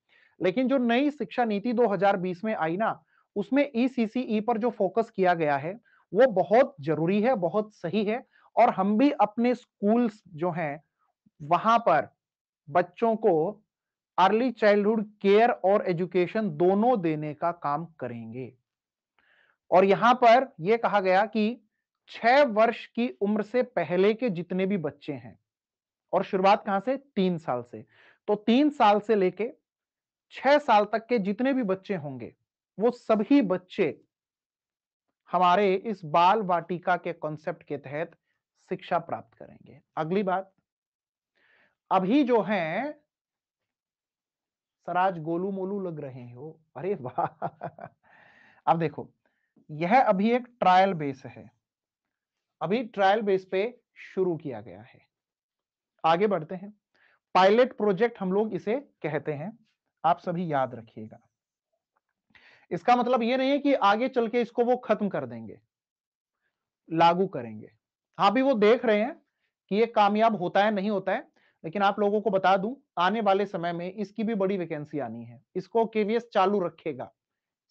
लेकिन जो नई शिक्षा नीति 2020 में आई ना, उसमें ECCE पर जो फोकस किया गया है वो बहुत जरूरी है, बहुत सही है। और हम भी अपने स्कूल्स जो हैं वहां पर बच्चों को अर्ली चाइल्डहुड केयर और एजुकेशन दोनों देने का काम करेंगे। और यहाँ पर यह कहा गया कि 6 वर्ष की उम्र से पहले के जितने भी बच्चे हैं, और शुरुआत कहां से, 3 साल से। तो 3 साल से लेके 6 साल तक के जितने भी बच्चे होंगे वो सभी बच्चे हमारे इस बाल वाटिका के कॉन्सेप्ट के तहत शिक्षा प्राप्त करेंगे। अगली बात, अभी जो है सराज गोलू मोलू लग रहे हो, अरे वाह। अब देखो, यह अभी एक ट्रायल बेस है, अभी ट्रायल बेस पे शुरू किया गया है। आगे बढ़ते हैं, पायलट प्रोजेक्ट हम लोग इसे कहते हैं, आप सभी याद रखिएगा। इसका मतलब ये नहीं है कि आगे चल के इसको वो खत्म कर देंगे, लागू करेंगे। हाँ, भी वो देख रहे हैं कि ये कामयाब होता है नहीं होता है, लेकिन आप लोगों को बता दूं आने वाले समय में इसकी भी बड़ी वैकेंसी आनी है। इसको केवीएस चालू रखेगा।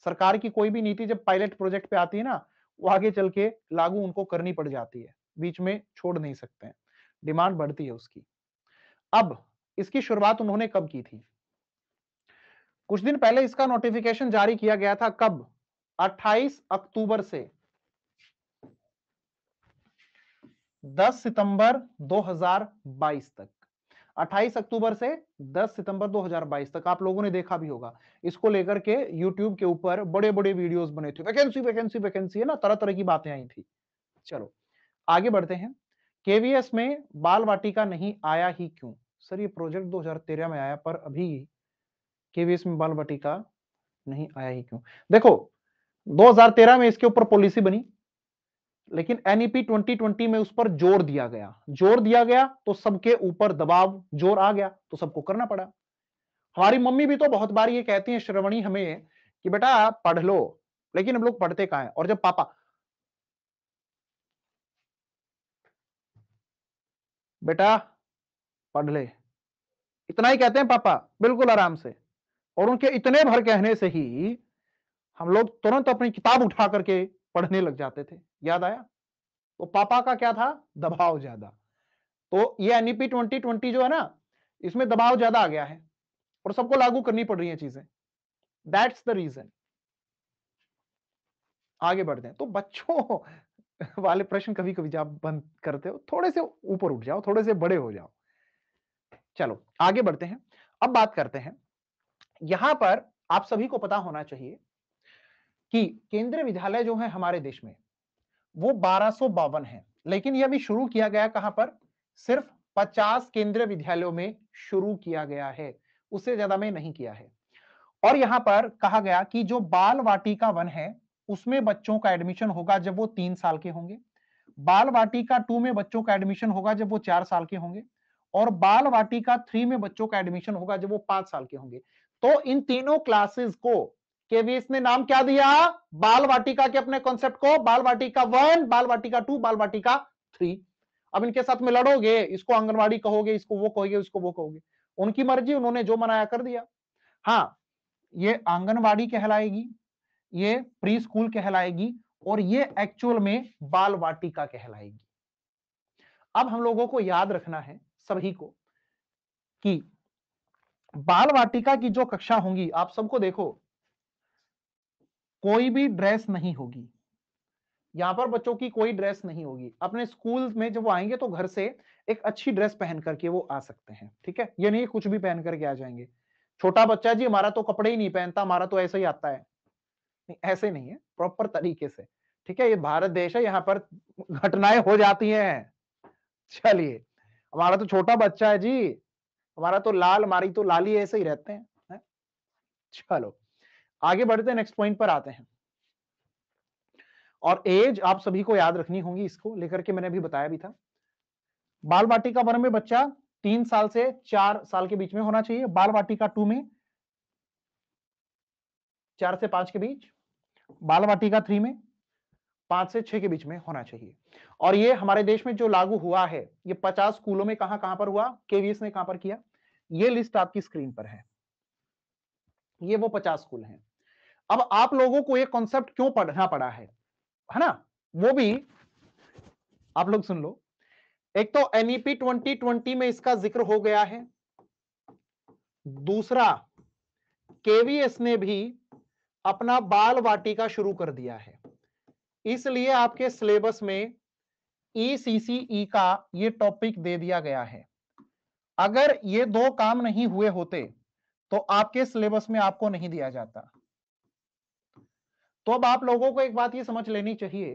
सरकार की कोई भी नीति जब पायलट प्रोजेक्ट पे आती है ना, वो आगे चल के लागू उनको करनी पड़ जाती है, बीच में छोड़ नहीं सकते हैं, डिमांड बढ़ती है उसकी। अब इसकी शुरुआत उन्होंने कब की थी? कुछ दिन पहले इसका नोटिफिकेशन जारी किया गया था। कब? 28 अक्टूबर से 10 सितंबर 2022 तक। 28 अक्टूबर से 10 सितंबर 2022 तक। आप लोगों ने देखा भी होगा, इसको लेकर के YouTube के ऊपर बड़े बड़े वीडियोस बने थे, वैकेंसी वैकेंसी वैकेंसी है ना, तरह तरह की बातें आई थी। चलो आगे बढ़ते हैं। केवीएस में बाल वाटिका नहीं आया ही क्यों? सर ये प्रोजेक्ट 2013 में आया, पर अभी केवीएस में बाल वाटिका नहीं आया ही क्यों? देखो 2013 में इसके ऊपर पॉलिसी बनी, लेकिन एनईपी 2020 में उस पर जोर दिया गया तो सबके ऊपर दबाव जोर आ गया, तो सबको करना पड़ा। हमारी मम्मी भी तो बहुत बार ये कहती है श्रवणी हमें कि बेटा पढ़ लो, लेकिन हम लोग पढ़ते कहाँ हैं। और जब पापा, बेटा पढ़ ले, इतना ही कहते हैं पापा, बिल्कुल आराम से, और उनके इतने भर कहने से ही हम लोग तुरंत अपनी किताब उठा करके पढ़ने लग जाते थे। याद आया? तो पापा का क्या था? दबाव ज्यादा। तो ये एनईपी 2020 जो है ना, इसमें दबाव ज्यादा आ गया है और सबको लागू करनी पड़ रही है चीजें। That's the reason. आगे बढ़ते हैं। तो बच्चों वाले प्रश्न कभी कभी जब बंद करते हो, थोड़े से ऊपर उठ जाओ, थोड़े से बड़े हो जाओ। चलो आगे बढ़ते हैं। अब बात करते हैं, यहां पर आप सभी को पता होना चाहिए कि केंद्रीय विद्यालय जो है हमारे देश में वो 1252 है, लेकिन यह भी शुरू किया गया कहां पर? सिर्फ 50 केंद्रीय विद्यालयों में शुरू किया गया है, उससे ज्यादा में नहीं किया है। और यहां पर कहा गया कि जो बाल वाटिका 1 है उसमें बच्चों का एडमिशन होगा जब वो 3 साल के होंगे, बाल वाटिका 2 में बच्चों का एडमिशन होगा जब वो 4 साल के होंगे, और बाल वाटिका 3 में बच्चों का एडमिशन होगा जब वो 5 साल के होंगे। तो इन तीनों क्लासेस को केवीएस ने नाम क्या दिया? बाल वाटिका के अपने कॉन्सेप्ट को बाल वाटिका 1, बाल वाटिका 2, बाल वाटिका 3। अब इनके साथ में लड़ोगे, इसको आंगनवाड़ी कहोगे, इसको वो कहोगे, उसको वो कहोगे, उनकी मर्जी, उन्होंने जो मनाया कर दिया। हाँ, ये आंगनवाड़ी कहलाएगी, ये प्री स्कूल कहलाएगी, और ये एक्चुअल में बाल वाटिका कहलाएगी। अब हम लोगों को याद रखना है सभी को कि बाल वाटिका की जो कक्षा होंगी, आप सबको देखो कोई भी ड्रेस नहीं होगी यहाँ पर, बच्चों की कोई ड्रेस नहीं होगी। अपने स्कूल में जब वो आएंगे तो घर से एक अच्छी ड्रेस पहन करके वो आ सकते हैं, ठीक है? ये नहीं कुछ भी पहन करके आ जाएंगे। छोटा बच्चा जी हमारा तो कपड़े ही नहीं पहनता, हमारा तो ऐसे ही आता है, नहीं, ऐसे नहीं है, प्रॉपर तरीके से, ठीक है? ये भारत देश है, यहाँ पर घटनाएं हो जाती हैं। चलिए, हमारा तो छोटा बच्चा है जी, हमारा तो लाल, हमारी तो लाली, ऐसे ही रहते हैं है? चलो आगे बढ़ते हैं, नेक्स्ट पॉइंट पर आते हैं। और एज आप सभी को याद रखनी होगी, इसको लेकर के मैंने अभी बताया भी था। बाल वाटिका 1 में बच्चा 3 साल से 4 साल के बीच में होना चाहिए, बाल वाटिका 2 में 4 से 5 के बीच, बाल वाटिका 3 में 5 से 6 के बीच में होना चाहिए। और ये हमारे देश में जो लागू हुआ है, ये 50 स्कूलों में कहां पर हुआ, केवीएस ने कहां पर किया, ये लिस्ट आपकी स्क्रीन पर है। ये वो 50 स्कूल हैं। अब आप लोगों को ये कॉन्सेप्ट क्यों पढ़ना पड़ा है ना, वो भी आप लोग सुन लो। एक तो एनईपी 2020 में इसका जिक्र हो गया है, दूसरा केवीएस ने भी अपना बाल वाटिका शुरू कर दिया है, इसलिए आपके सिलेबस में ईसीसीई का ये टॉपिक दे दिया गया है। अगर ये दो काम नहीं हुए होते तो आपके सिलेबस में आपको नहीं दिया जाता। तो अब आप लोगों को एक बात ये समझ लेनी चाहिए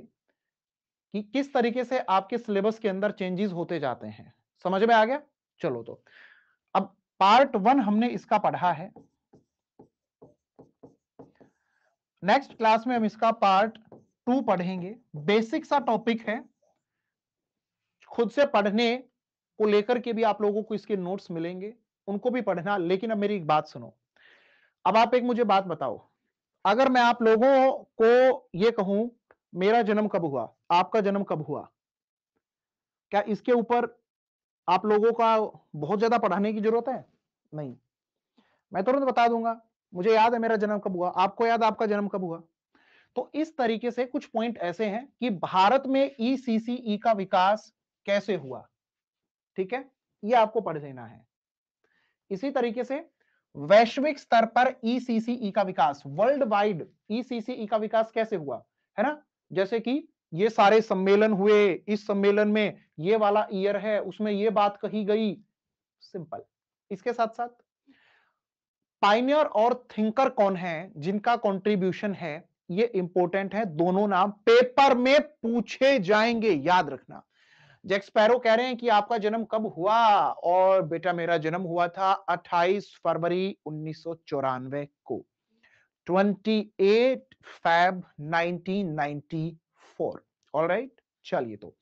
कि किस तरीके से आपके सिलेबस के अंदर चेंजेस होते जाते हैं। समझ में आ गया? चलो तो अब पार्ट वन हमने इसका पढ़ा है, नेक्स्ट क्लास में हम इसका पार्ट टू पढ़ेंगे। बेसिक सा टॉपिक है, खुद से पढ़ने को लेकर के भी आप लोगों को इसके नोट्स मिलेंगे, उनको भी पढ़ना। लेकिन अब मेरी एक बात सुनो, अब आप एक मुझे बात बताओ, अगर मैं आप लोगों को ये कहूं मेरा जन्म कब हुआ, आपका जन्म कब हुआ, क्या इसके ऊपर आप लोगों का बहुत ज्यादा पढ़ाने की जरूरत है? नहीं, मैं तुरंत बता दूंगा मुझे याद है मेरा जन्म कब हुआ, आपको याद आपका जन्म कब हुआ। तो इस तरीके से कुछ पॉइंट ऐसे हैं कि भारत में ECCE का विकास कैसे हुआ, ठीक है, ये आपको पढ़ लेना है। इसी तरीके से वैश्विक स्तर पर ECCE का विकास, वर्ल्ड वाइड ECCE का विकास कैसे हुआ, है ना, जैसे कि ये सारे सम्मेलन हुए, इस सम्मेलन में ये वाला ईयर है, उसमें ये बात कही गई, सिंपल। इसके साथ साथ पायनियर और थिंकर कौन है, जिनका कंट्रीब्यूशन है, ये इंपॉर्टेंट है। दोनों नाम पेपर में पूछे जाएंगे, याद रखना। जैक्सपेरो कह रहे हैं कि आपका जन्म कब हुआ, और बेटा मेरा जन्म हुआ था 28 फरवरी 1994 को, 28 फैब 1994। ऑलराइट, चलिए तो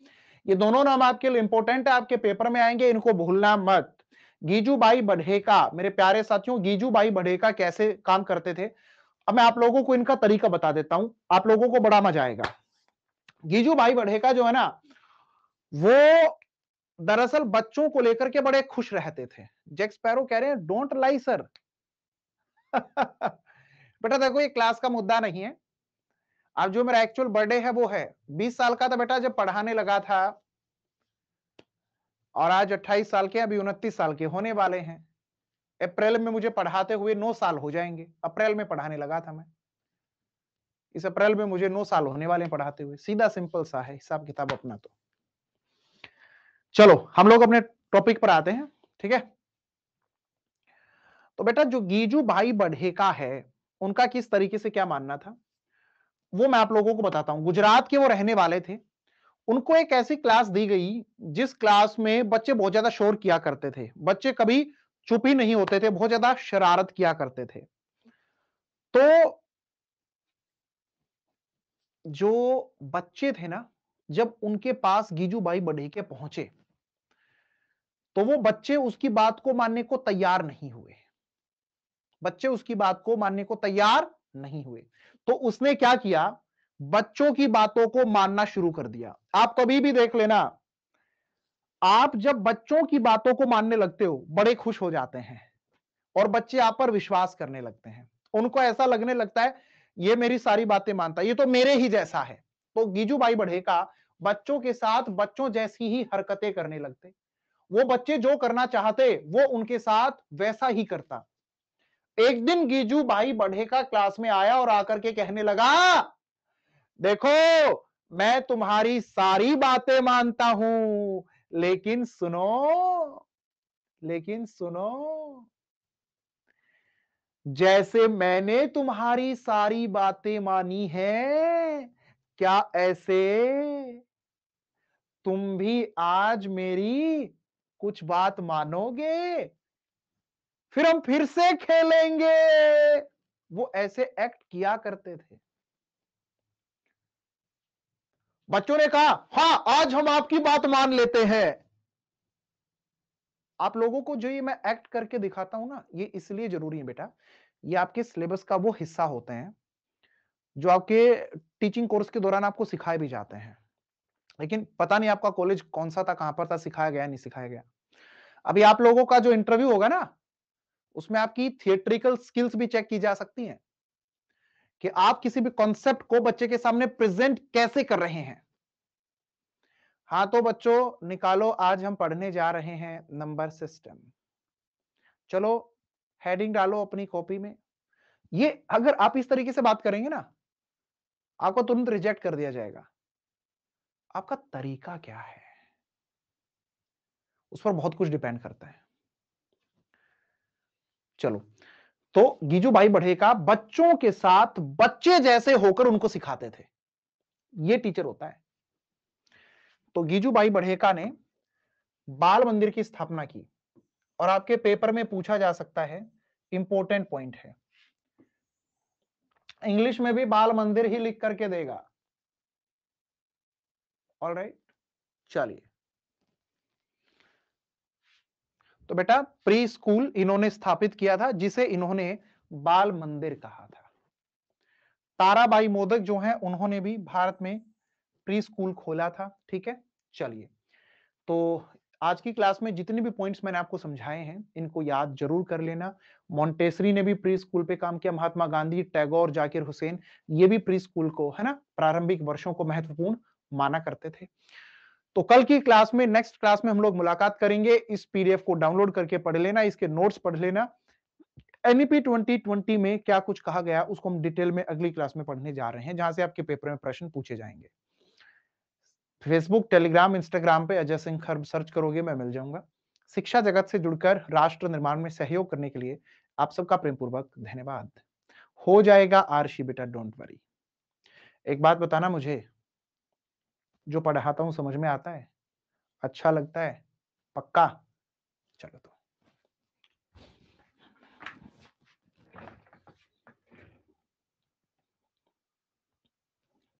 ये दोनों नाम आपके लिए इंपॉर्टेंट है, आपके पेपर में आएंगे, इनको भूलना मत। गिजुभाई बढ़ेका, मेरे प्यारे साथियों, गिजुभाई बढ़ेका कैसे काम करते थे, अब मैं आप लोगों को इनका तरीका बता देता हूं, आप लोगों को बड़ा मजा आएगा। गिजुभाई बढ़ेका जो है ना, वो दरअसल बच्चों को लेकर के बड़े खुश रहते थे। जैक्सपेरो कह रहे हैं डोंट लाई सर। बेटा देखो ये क्लास का मुद्दा नहीं है, अब जो मेरा एक्चुअल बर्थडे है वो है 20 साल का था बेटा जब पढ़ाने लगा था, और आज 28 साल के, अभी 29 साल के होने वाले हैं। अप्रैल में मुझे पढ़ाते हुए 9 साल हो जाएंगे, अप्रैल में पढ़ाने लगा था मैं, इस अप्रैल में मुझे 9 साल होने वाले हैं पढ़ाते हुए। सीधा सिंपल सा है हिसाब किताब अपना। तो चलो हम लोग अपने टॉपिक पर आते हैं, ठीक है। तो बेटा जो गिजुभाई बढ़ेका है, उनका किस तरीके से क्या मानना था वो मैं आप लोगों को बताता हूं। गुजरात के वो रहने वाले थे, उनको एक ऐसी क्लास दी गई जिस क्लास में बच्चे बहुत ज्यादा शोर किया करते थे, बच्चे कभी चुप ही नहीं होते थे, बहुत ज्यादा शरारत किया करते थे। तो जो बच्चे थे ना, जब उनके पास गिजुभाई बढ़ेके पहुंचे तो वो बच्चे उसकी बात को मानने को तैयार नहीं हुए, बच्चे उसकी बात को मानने को तैयार नहीं हुए। तो उसने क्या किया, बच्चों की बातों को मानना शुरू कर दिया। आप कभी भी देख लेना, आप जब बच्चों की बातों को मानने लगते हो बड़े खुश हो जाते हैं, और बच्चे आप पर विश्वास करने लगते हैं, उनको ऐसा लगने लगता है ये मेरी सारी बातें मानता है, ये तो मेरे ही जैसा है। तो गिजुभाई बढ़ेका बच्चों के साथ बच्चों जैसी ही हरकतें करने लगते, वो बच्चे जो करना चाहते वो उनके साथ वैसा ही करता। एक दिन गिजुभाई बढ़ेका क्लास में आया और आकर के कहने लगा, देखो मैं तुम्हारी सारी बातें मानता हूं, लेकिन सुनो, लेकिन सुनो, जैसे मैंने तुम्हारी सारी बातें मानी है, क्या ऐसे तुम भी आज मेरी कुछ बात मानोगे? फिर हम फिर से खेलेंगे। वो ऐसे एक्ट किया करते थे। बच्चों ने कहा हाँ आज हम आपकी बात मान लेते हैं। आप लोगों को जो ये मैं एक्ट करके दिखाता हूं ना, ये इसलिए जरूरी है बेटा, ये आपके सिलेबस का वो हिस्सा होते हैं जो आपके टीचिंग कोर्स के दौरान आपको सिखाए भी जाते हैं। लेकिन पता नहीं आपका कॉलेज कौन सा था, कहां पर था, सिखाया गया नहीं सिखाया गया। अभी आप लोगों का जो इंटरव्यू होगा ना, उसमें आपकी थिएट्रिकल स्किल्स भी चेक की जा सकती हैं कि आप किसी भी कॉन्सेप्ट को बच्चे के सामने प्रेजेंट कैसे कर रहे हैं। हाँ तो बच्चों निकालो, आज हम पढ़ने जा रहे हैं नंबर सिस्टम। चलो हेडिंग डालो अपनी कॉपी में। ये अगर आप इस तरीके से बात करेंगे ना, आपको तुरंत रिजेक्ट कर दिया जाएगा। आपका तरीका क्या है उस पर बहुत कुछ डिपेंड करता है। चलो तो गिजुभाई बढ़ेका बच्चों के साथ बच्चे जैसे होकर उनको सिखाते थे, ये टीचर होता है। तो गिजुभाई बढ़ेका ने बाल मंदिर की स्थापना की और आपके पेपर में पूछा जा सकता है, इंपॉर्टेंट पॉइंट है। इंग्लिश में भी बाल मंदिर ही लिख करके देगा। ऑलराइट, चलिए तो बेटा प्री स्कूल इन्होंने स्थापित किया था जिसे इन्होंने बाल मंदिर कहा था। ताराबाई मोदक जो हैं उन्होंने भी भारत में प्री स्कूल खोला था। ठीक है, चलिए तो आज की क्लास में जितने भी पॉइंट्स मैंने आपको समझाए हैं इनको याद जरूर कर लेना। मोंटेसरी ने भी प्री स्कूल पे काम किया, महात्मा गांधी, टैगोर, जाकिर हुसैन, ये भी प्री स्कूल को, है ना, प्रारंभिक वर्षों को महत्वपूर्ण माना करते थे। तो कल की क्लास में, नेक्स्ट क्लास में हम लोग मुलाकात करेंगे। इस पीडीएफ को डाउनलोड करके पढ़ लेना, इसके नोट्स पढ़ लेना। एनईपी 2020 में क्या कुछ कहा गया उसको हम डिटेल में अगली क्लास में पढ़ने जा रहे हैं, जहां से आपके पेपर में प्रश्न पूछे जाएंगे। फेसबुक, टेलीग्राम, इंस्टाग्राम पे अजय सिंह खर्ब सर्च करोगे, मैं मिल जाऊंगा। शिक्षा जगत से जुड़कर राष्ट्र निर्माण में सहयोग करने के लिए आप सबका प्रेमपूर्वक धन्यवाद। हो जाएगा आरशी बेटा, डोंट वरी। एक बात बताना, मुझे जो पढ़ाता हूं समझ में आता है, अच्छा लगता है, पक्का? चलो तो।